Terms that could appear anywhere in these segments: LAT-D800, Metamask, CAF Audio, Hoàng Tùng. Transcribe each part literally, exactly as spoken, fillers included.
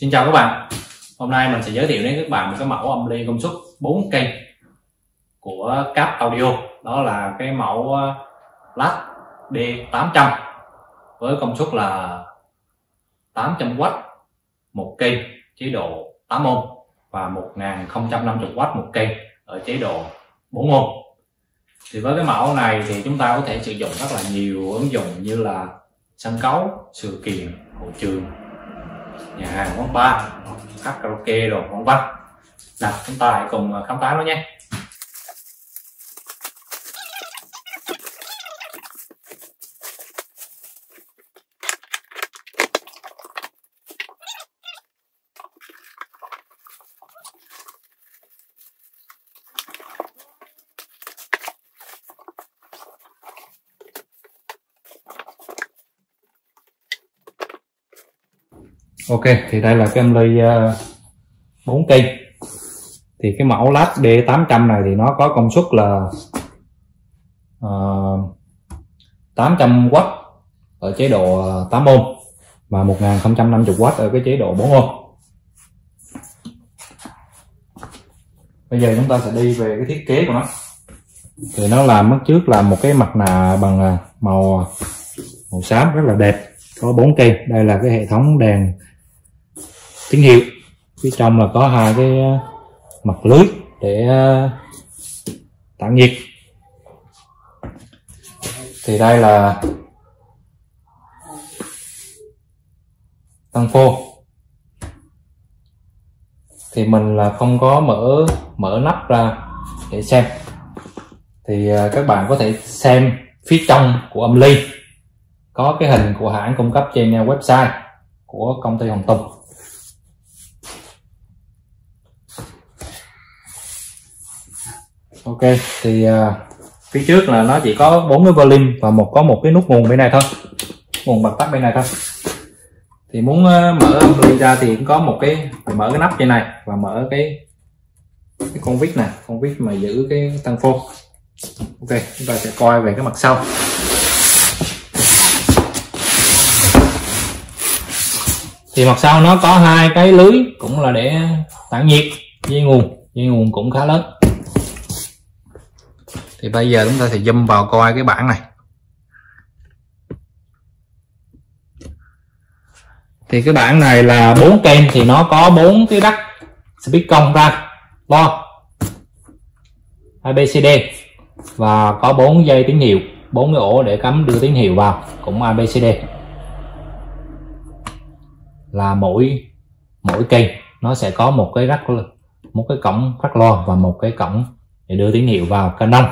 Xin chào các bạn. Hôm nay mình sẽ giới thiệu đến các bạn một cái mẫu âm ly công suất bốn kênh của CAF Audio. Đó là cái mẫu lát D tám trăm với công suất là tám trăm oát một kênh, chế độ tám ôm và một nghìn không trăm năm mươi oát một kênh ở chế độ bốn ôm. Thì với cái mẫu này thì chúng ta có thể sử dụng rất là nhiều ứng dụng như là sân khấu, sự kiện, hội trường, nhà hàng, quán bar, hát karaoke rồi vân vân. Nào, chúng ta hãy cùng khám phá nó nhé. Ok, thì đây là cái âm ly bốn kênh. Thì cái mẫu lát D tám trăm này thì nó có công suất là uh, tám trăm oát ở chế độ tám ôm và một nghìn không trăm năm mươi oát ở cái chế độ bốn ôm. Bây giờ chúng ta sẽ đi về cái thiết kế của nó. Thì nó làm mất trước là một cái mặt nạ bằng màu màu xám rất là đẹp, có bốn cây. Đây là cái hệ thống đèn tín hiệu, phía trong là có hai cái mặt lưới để tản nhiệt. Thì đây là tăng phô, thì mình là không có mở mở nắp ra để xem, thì các bạn có thể xem phía trong của âm ly có cái hình của hãng cung cấp trên website của công ty Hoàng Tùng. Ok, thì uh, phía trước là nó chỉ có bốn cái volume và một có một cái nút nguồn bên này thôi, nguồn bật tắt bên này thôi. Thì muốn uh, mở âm ly ra thì cũng có một cái, mở cái nắp trên này và mở cái cái con vít này, con vít mà giữ cái tăng phô. Ok, chúng ta sẽ coi về cái mặt sau. Thì mặt sau nó có hai cái lưới cũng là để tản nhiệt, dây nguồn, dây nguồn cũng khá lớn. Thì bây giờ chúng ta sẽ zoom vào coi cái bảng này. Thì cái bảng này là bốn kênh thì nó có bốn cái đắc speed công ra lo a bê xê đê và có bốn dây tín hiệu, bốn cái ổ để cắm đưa tín hiệu vào cũng a bê xê đê. Là mỗi mỗi kênh nó sẽ có một cái rắc, một cái cổng rắc lo và một cái cổng để đưa tín hiệu vào kênh đông.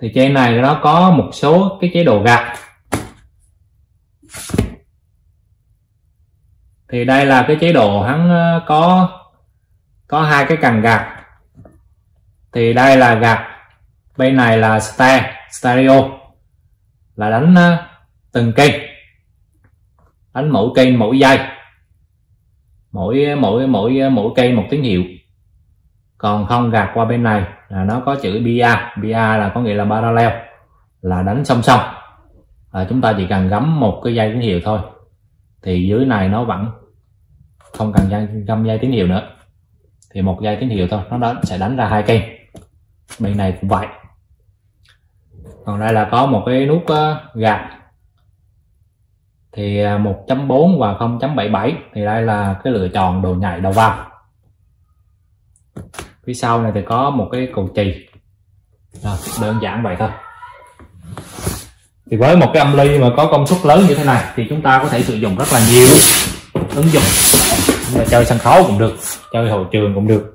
Thì trên này nó có một số cái chế độ gạt. Thì đây là cái chế độ hắn có có hai cái cần gạt. Thì đây là gạt, bên này là stereo, stereo là đánh từng kênh, đánh mỗi kênh mỗi dây, mỗi mỗi mỗi mỗi kênh một tín hiệu. Còn không gạt qua bên này là nó có chữ pê a, pê a là có nghĩa là parallel, là đánh song song. À, chúng ta chỉ cần gắm một cái dây tín hiệu thôi, thì dưới này nó vẫn không cần dây, găm dây tín hiệu nữa, thì một dây tín hiệu thôi nó đánh, sẽ đánh ra hai kênh. Bên này cũng vậy. Còn đây là có một cái nút gạt thì một chấm bốn và không chấm bảy mươi bảy, thì đây là cái lựa chọn đồ nhạy đầu vào. Phía sau này thì có một cái cầu chì. Rồi, đơn giản vậy thôi. Thì với một cái âm ly mà có công suất lớn như thế này thì chúng ta có thể sử dụng rất là nhiều ứng dụng. Chúng ta chơi sân khấu cũng được, chơi hội trường cũng được,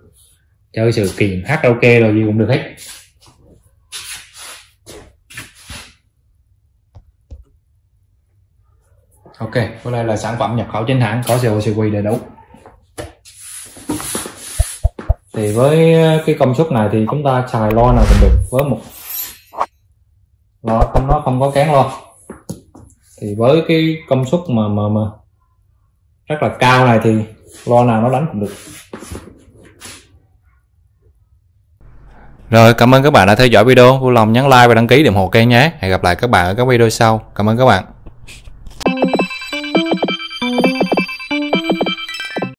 chơi sự kiện, hát karaoke rồi gì cũng được hết. Ok, hôm nay là sản phẩm nhập khẩu chính hãng, có xê ô xê quy đầy đủ. Thì với cái công suất này thì chúng ta xài lo nào cũng được, với một lo không, nó không có kén lo. Thì với cái công suất mà mà mà rất là cao này thì lo nào nó đánh cũng được. Rồi, cảm ơn các bạn đã theo dõi video. Vui lòng nhấn like và đăng ký để ủng hộ kênh nhé. Hẹn gặp lại các bạn ở các video sau. Cảm ơn các bạn.